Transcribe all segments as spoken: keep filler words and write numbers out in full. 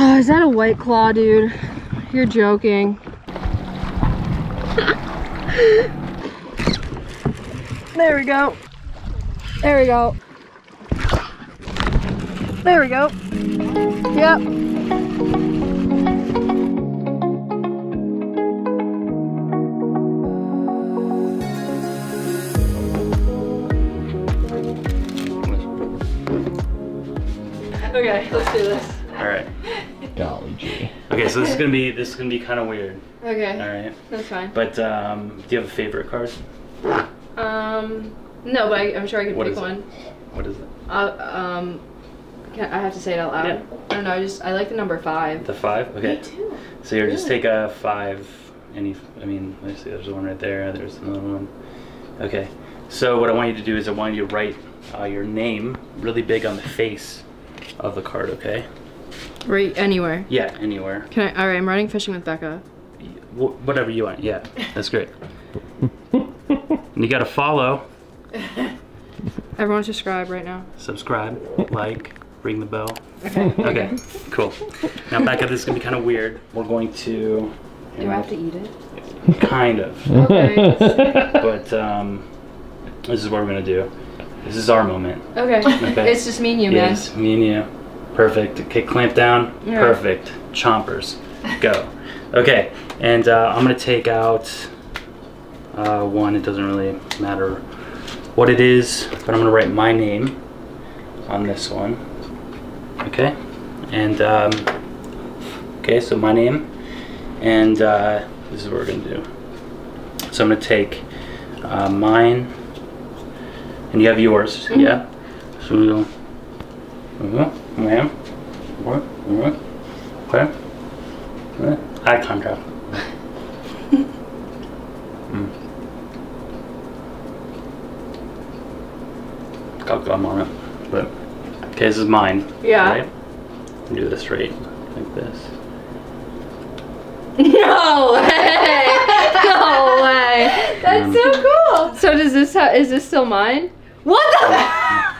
Oh, is that a White Claw, dude? You're joking. There we go. There we go. There we go. Yep. Okay, let's do this. All right. Golly gee. Okay, so this is gonna be this is gonna be kind of weird. Okay. All right. That's fine. But um, do you have a favorite card? Um, no, but I, I'm sure I could pick one. What is it? Uh, um, can, I have to say it out loud. Yeah. I don't know. I just I like the number five. The five? Okay. Me too. So you're really? Just take a five. Any? I mean, I see there's one right there. There's another one. Okay. So what I want you to do is I want you to write uh, your name really big on the face of the card, okay? Right, anywhere? Yeah, anywhere. Can I, all right, I'm riding fishing with Becca. W whatever you want, yeah, that's great. And you gotta follow. Everyone subscribe right now. Subscribe, like, ring the bell. Okay. Okay, cool. Now Becca, this is gonna be kind of weird. We're going to... Do know, I have to eat it? Kind of. Okay. But um, this is what we're gonna do. This is our moment. Okay. Okay. It's just me and you, man. Yes, me and you. Perfect. Okay, clamp down. Yeah. Perfect. Chompers. Go. Okay, and uh, I'm going to take out uh, one. It doesn't really matter what it is, but I'm going to write my name on this one. Okay? And, um, okay, so my name. And uh, this is what we're going to do. So I'm going to take uh, mine. And you have yours, mm-hmm. Yeah? So we'll... Ma'am. What? What? Okay. Eye contact. mm. Got gum on it. But... Okay, this is mine. Yeah. Right? Do this right. Like this. No way! No way! That's um, so cool! So does this ha is this still mine? What the f-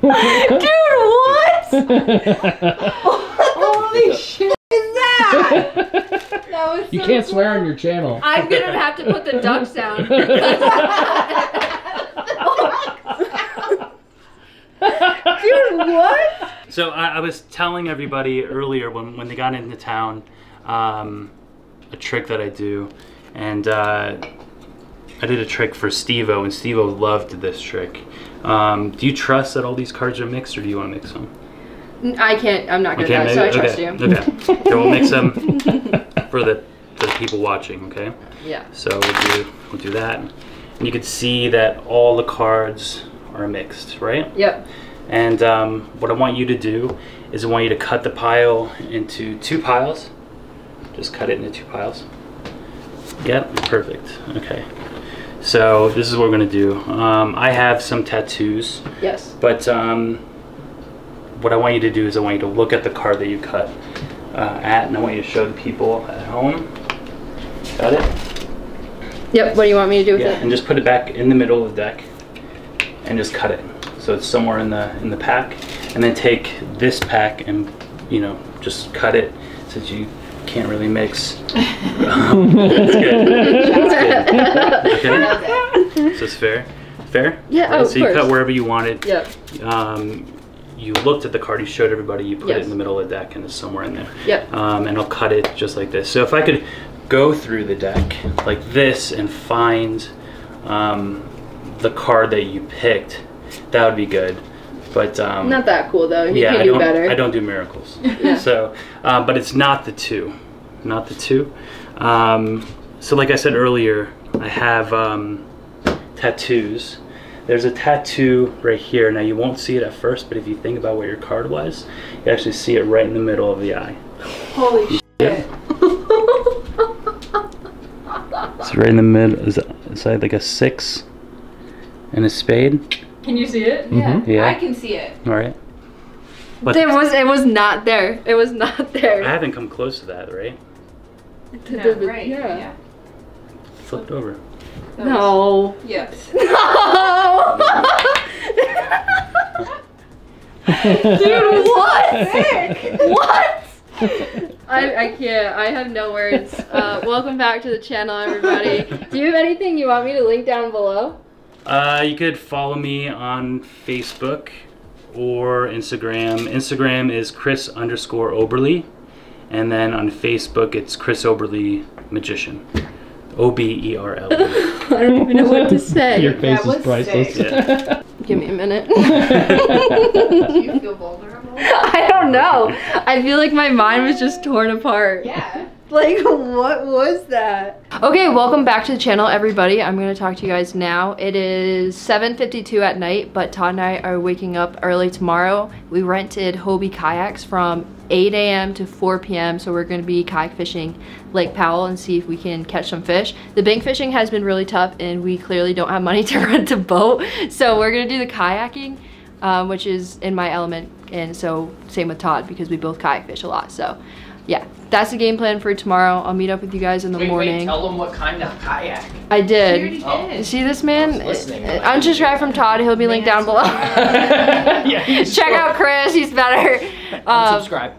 Dude, what? Holy shit is that? That was so you can't cool. Swear on your channel. I'm gonna have to put the duck sound. Dude, what? So I, I was telling everybody earlier when, when they got into town um, a trick that I do. And uh, I did a trick for Steve-O, and Steve-O loved this trick. Um, do you trust that all these cards are mixed, or do you want to mix them? I can't, I'm not good at that, so I trust you. Okay, okay, we'll mix them for the, for the people watching, okay? Yeah. So we'll do, we'll do that. And you can see that all the cards are mixed, right? Yep. And um, what I want you to do is I want you to cut the pile into two piles. Just cut it into two piles. Yep, perfect, okay. So this is what we're gonna do. Um, I have some tattoos. Yes. But um, what I want you to do is I want you to look at the card that you cut uh, at, and I want you to show the people at home. Got it? Yep, what do you want me to do with yeah, it? And just put it back in the middle of the deck and just cut it. So it's somewhere in the in the pack, and then take this pack and, you know, just cut it since you can't really mix. Um, that's good. That's good. Okay. Is this fair? Fair? Yeah. Right, oh, so you cut wherever you wanted. Yep. Um, you looked at the card, you showed everybody, you put yes. it in the middle of the deck, and it's somewhere in there. Yep. Um, and I'll cut it just like this. So if I could go through the deck like this and find um, the card that you picked. That would be good, but um, not that cool though. You yeah, can I do don't. Better. I don't do miracles, so uh, but it's not the two, not the two. Um, so like I said earlier, I have um, tattoos. There's a tattoo right here. Now you won't see it at first, but if you think about where your card was, you actually see it right in the middle of the eye. Holy shit! Yeah. It's right in the middle. Is that like a six and a spade? Can you see it? Yeah. Mm-hmm. Yeah, I can see it. All right. But it was it was not there. It was not there. I haven't come close to that, right? No, right. Yeah. Yeah. Flipped over. That no. Was... Yep. No. Dude, what? sick! What? I, I can't. I have no words. Uh, welcome back to the channel, everybody. Do you have anything you want me to link down below? Uh, you could follow me on Facebook or Instagram. Instagram is Chris underscore Oberle. And then on Facebook, it's Chris Oberle Magician. O B E R L E. I don't even know what to say. Your face is priceless. Yeah. Give me a minute. Do you feel vulnerable? I don't know. I feel like my mind was just torn apart. Yeah. Like, what was that? Okay, welcome back to the channel, everybody. I'm gonna talk to you guys now. It is seven fifty-two at night, but Todd and I are waking up early tomorrow. We rented Hobie kayaks from eight A M to four P M So we're gonna be kayak fishing Lake Powell and see if we can catch some fish. The bank fishing has been really tough and we clearly don't have money to rent a boat. So we're gonna do the kayaking, um, which is in my element. And so same with Todd because we both kayak fish a lot, so. Yeah, that's the game plan for tomorrow. I'll meet up with you guys in the wait, morning. Wait, tell them what kind of kayak. I did. Oh. See this man? Unsubscribe from Todd. He'll be linked down below. Yeah, check out Chris. He's better. Um, subscribe.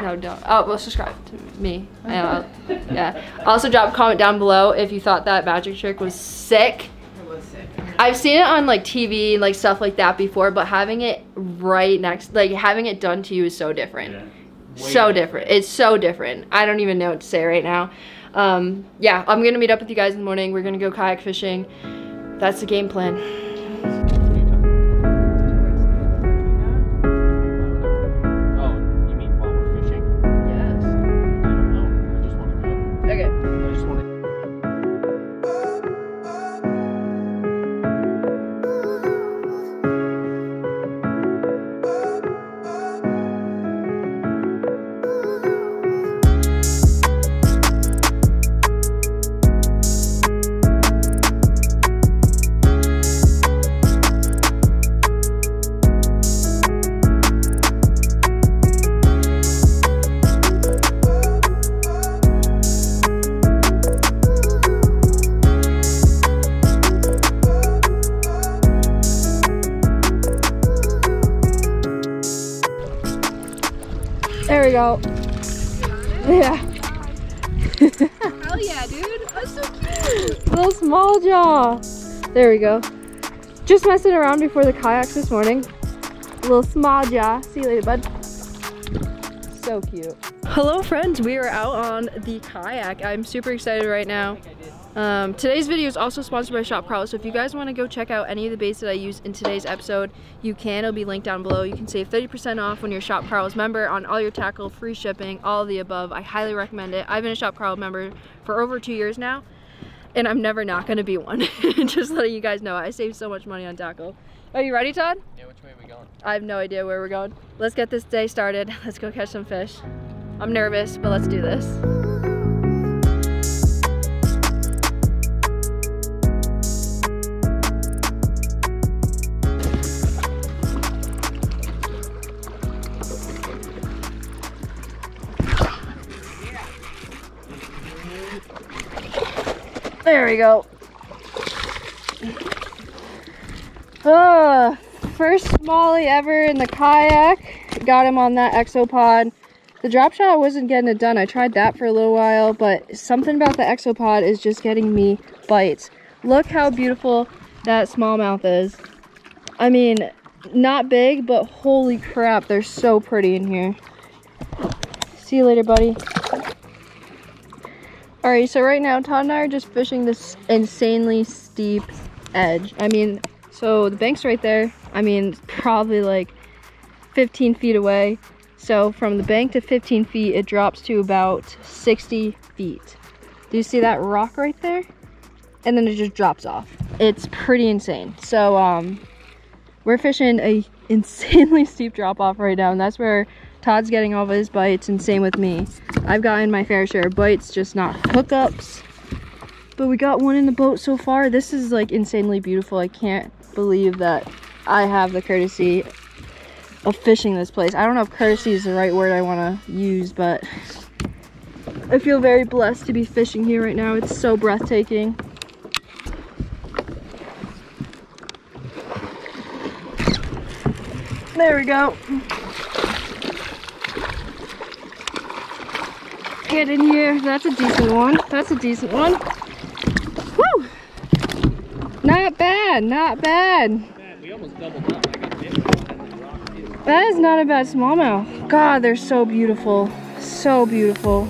No, don't. Oh, well, subscribe to me. Uh, yeah. Also, drop a comment down below if you thought that magic trick was sick. It was sick. I've seen it on like T V and like stuff like that before, but having it right next, like having it done to you is so different. Yeah. So different. It's so different. I don't even know what to say right now. Um, yeah, I'm going to meet up with you guys in the morning. We're going to go kayak fishing. That's the game plan. Oh, you mean while we're fishing? Yes. I don't know. I just want to go. Okay. I just want out. Yeah. Hell yeah, dude. That's so cute. Little small jaw. There we go. Just messing around before the kayaks this morning. Little small jaw. See you later, bud. So cute. Hello, friends. We are out on the kayak. I'm super excited right now. Um, today's video is also sponsored by Shop Karls, so if you guys want to go check out any of the baits that I used in today's episode, you can. It'll be linked down below. You can save thirty percent off when you're a Shop Karls member on all your tackle, free shipping, all of the above. I highly recommend it. I've been a Shop Karls member for over two years now, and I'm never not going to be one. Just letting you guys know, I saved so much money on tackle. Are you ready, Todd? Yeah, which way are we going? I have no idea where we're going. Let's get this day started. Let's go catch some fish. I'm nervous, but let's do this. There we go. Uh, first smallie ever in the kayak. Got him on that ExoPod. The drop shot wasn't getting it done. I tried that for a little while, but something about the ExoPod is just getting me bites. Look how beautiful that smallmouth is. I mean, not big, but holy crap, they're so pretty in here. See you later, buddy. Alright, so right now Todd and I are just fishing this insanely steep edge. I mean, so the bank's right there. I mean, probably like fifteen feet away. So from the bank to fifteen feet, it drops to about sixty feet. Do you see that rock right there? And then it just drops off. It's pretty insane. So um, we're fishing a insanely steep drop off right now, and that's where Todd's getting all of his bites, and same with me. I've gotten my fair share of bites, just not hookups. But we got one in the boat so far. This is like insanely beautiful. I can't believe that I have the courtesy of fishing this place. I don't know if courtesy is the right word I want to use, but I feel very blessed to be fishing here right now. It's so breathtaking. There we go. get in here. That's a decent one. That's a decent one. Woo! Not bad, not bad. We almost doubled up. That is not a bad smallmouth. God, they're so beautiful. So beautiful.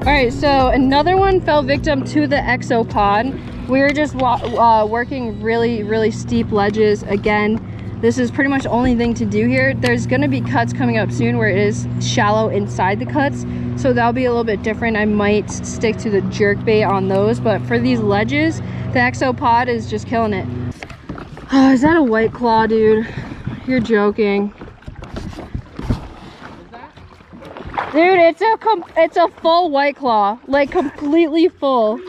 All right, so another one fell victim to the ExoPod. We were just uh, working really, really steep ledges. Again, this is pretty much the only thing to do here. There's gonna be cuts coming up soon where it is shallow inside the cuts. So that'll be a little bit different. I might stick to the jerk bait on those, but for these ledges, the ExoPod is just killing it. Oh, is that a White Claw, dude? You're joking. Dude, it's a com it's a full White Claw, like completely full.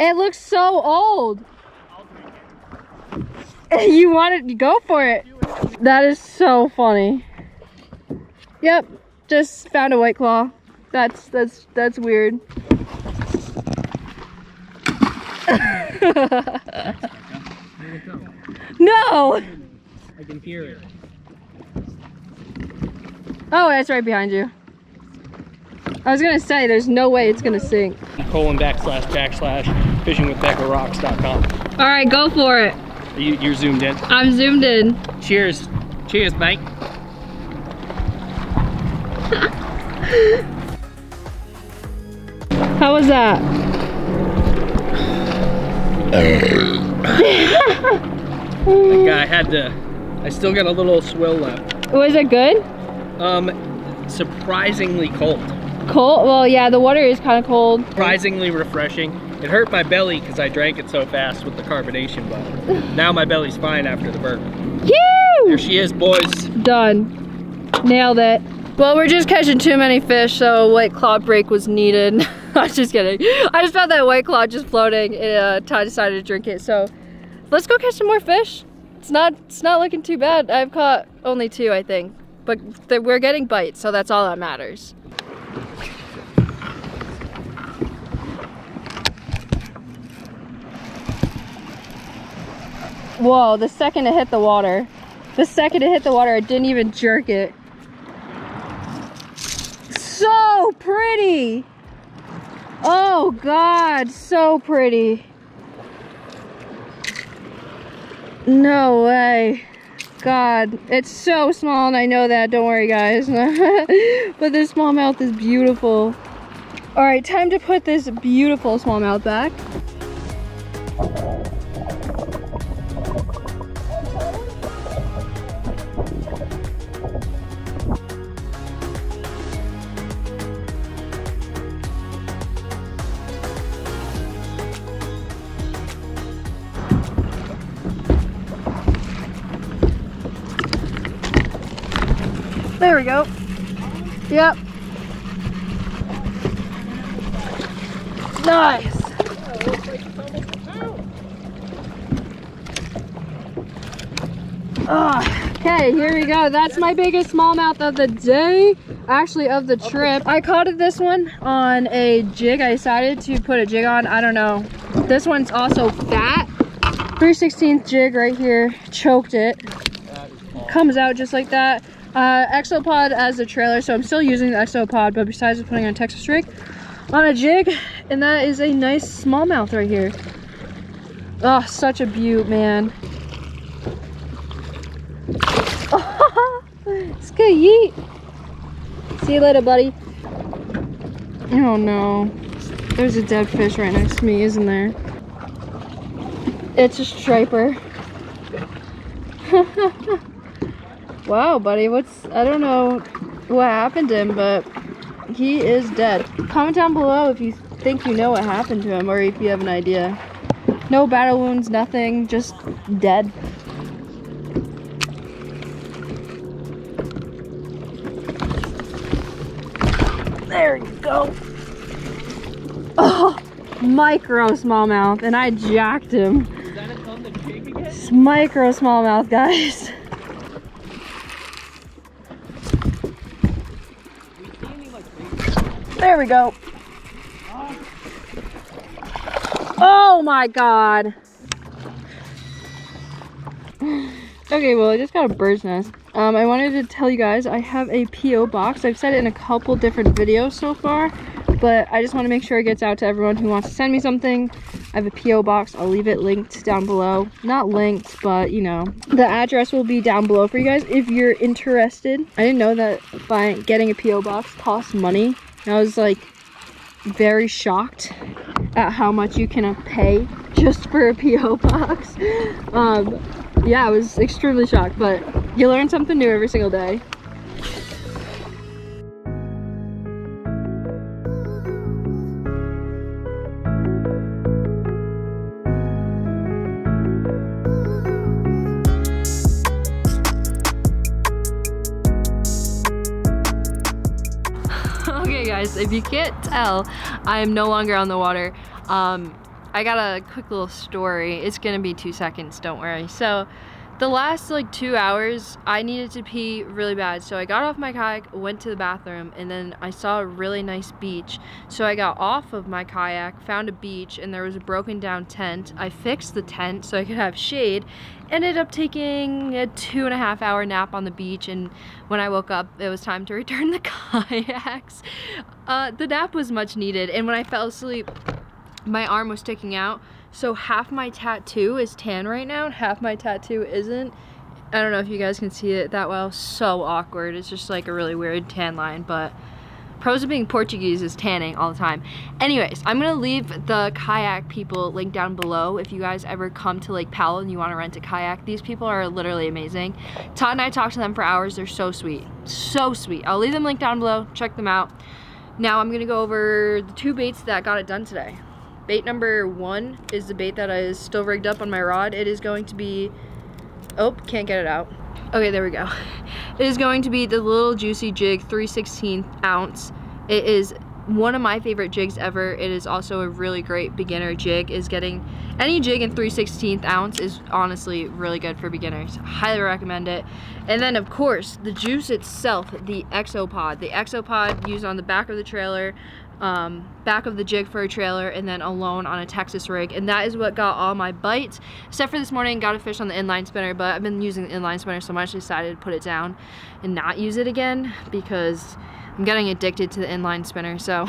It looks so old. You want it? Go for it. That is so funny. Yep, just found a White Claw. That's that's that's weird. No. I can hear it. Oh, that's right behind you. I was gonna say, there's no way it's gonna sink. Colon backslash backslash fishing with becca rocks dot com. All right, go for it. You, you're zoomed in. I'm zoomed in. Cheers. Cheers, mate. How was that? That guy had to, I still got a little swill left. Was it good? Um, surprisingly cold. Cold? Well, yeah, the water is kind of cold. Surprisingly refreshing. It hurt my belly because I drank it so fast with the carbonation, but now my belly's fine after the bourbon. There she is, boys. Done. Nailed it. Well, we're just catching too many fish, so a White Claw break was needed. I was just kidding. I just found that White Claw just floating, and uh, Todd decided to drink it, so let's go catch some more fish. It's not, it's not looking too bad. I've caught only two, I think. But we're getting bites, so that's all that matters. Whoa, the second it hit the water, the second it hit the water, I didn't even jerk it. So pretty! Oh God, so pretty. No way. God, it's so small, and I know that, don't worry guys. But this smallmouth is beautiful. All right, time to put this beautiful smallmouth back. There we go. Yep. Nice. Oh, okay, here we go. That's my biggest smallmouth of the day, actually of the trip. I caught this one on a jig. I decided to put a jig on. I don't know. This one's also fat. three sixteenths jig right here. Choked it. Comes out just like that. Uh, ExoPod as a trailer, so I'm still using the ExoPod, but besides putting on a Texas rig, on a jig, and that is a nice smallmouth right here. Oh, such a beaut, man. Oh, it's good, yeet. See you later, buddy. Oh no, there's a dead fish right next to me, isn't there? It's a striper. Wow, buddy, what's, I don't know what happened to him, but he is dead. Comment down below if you think you know what happened to him, or if you have an idea. No battle wounds, nothing, just dead. There you go. Oh, micro smallmouth, and I jacked him. Is that it on the jig again? It's micro smallmouth, guys. There we go. Oh my God. Okay, well, I just got a bird's nest. Um, I wanted to tell you guys I have a P O box. I've said it in a couple different videos so far, but I just want to make sure it gets out to everyone who wants to send me something. I have a P O box. I'll leave it linked down below. Not linked, but you know. The address will be down below for you guys if you're interested. I didn't know that by getting a P O box costs money. And I was like very shocked at how much you can pay just for a P O box. Um, Yeah, I was extremely shocked, but you learn something new every single day. Okay guys, if you can't tell, I am no longer on the water. Um, I got a quick little story. It's gonna be two seconds, don't worry. So the last like two hours, I needed to pee really bad. So I got off my kayak, went to the bathroom, and then I saw a really nice beach. So I got off of my kayak, found a beach, and there was a broken down tent. I fixed the tent so I could have shade. Ended up taking a two and a half hour nap on the beach, and when I woke up, it was time to return the kayaks. Uh, the nap was much needed, and when I fell asleep, my arm was sticking out, so half my tattoo is tan right now and half my tattoo isn't. I don't know if you guys can see it that well. So awkward. It's just like a really weird tan line, but pros of being Portuguese is tanning all the time. Anyways, I'm gonna leave the kayak people link down below if you guys ever come to Lake Powell and you want to rent a kayak. These people are literally amazing. Todd and I talked to them for hours. They're so sweet, so sweet. I'll leave them linked down below. Check them out. Now I'm gonna go over the two baits that got it done today. Bait number one is the bait that is still rigged up on my rod. It is going to be, oh, can't get it out. Okay, there we go. It is going to be the Lil' Juicee Jig three sixteenths ounce. It is one of my favorite jigs ever. It is also a really great beginner jig. Is getting any jig in three sixteenths ounce is honestly really good for beginners. Highly recommend it. And then of course, the juice itself, the ExoPod. The ExoPod used on the back of the trailer. Um, back of the jig for a trailer, and then alone on a Texas rig, and that is what got all my bites. Except for this morning, got a fish on the inline spinner, but I've been using the inline spinner so much I decided to put it down and not use it again because I'm getting addicted to the inline spinner. So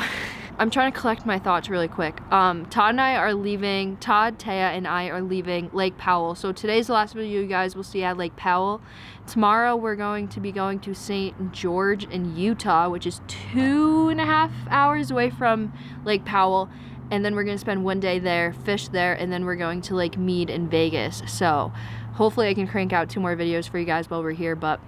I'm trying to collect my thoughts really quick. Um, Todd and I are leaving, Todd, Taya, and I are leaving Lake Powell. So today's the last video you guys will see at Lake Powell. Tomorrow we're going to be going to Saint George in Utah, which is two and a half hours away from Lake Powell. And then we're gonna spend one day there, fish there, and then we're going to Lake Mead in Vegas. So hopefully I can crank out two more videos for you guys while we're here, but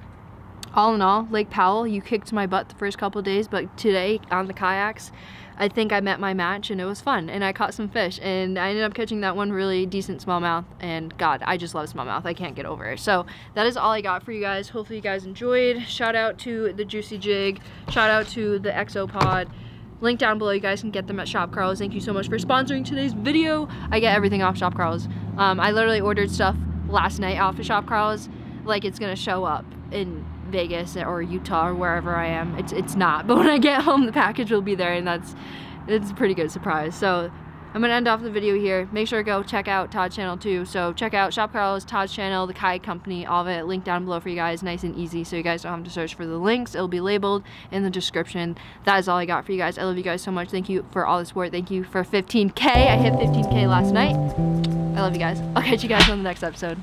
all in all, Lake Powell, you kicked my butt the first couple of days, but today on the kayaks, I think I met my match and it was fun and I caught some fish and I ended up catching that one really decent smallmouth, and God, I just love smallmouth. I can't get over it. So that is all I got for you guys. Hopefully you guys enjoyed. Shout out to the Juicee Jig. Shout out to the ExoPod. Link down below, you guys can get them at Shop Karls. Thank you so much for sponsoring today's video. I get everything off Shop Karls. Um, I literally ordered stuff last night off of Shop Karls, like it's gonna show up in Vegas or Utah or wherever I am. It's it's not, but when I get home the package will be there, and that's it's a pretty good surprise. So I'm gonna end off the video here. Make sure to go check out Todd's channel too. So check out Shop Karls, Todd's channel, the kayak company, all of it. Link down below for you guys, nice and easy, so you guys don't have to search for the links. It'll be labeled in the description. That is all I got for you guys. I love you guys so much. Thank you for all the support. Thank you for fifteen K. I hit fifteen K last night. I love you guys. I'll catch you guys on the next episode.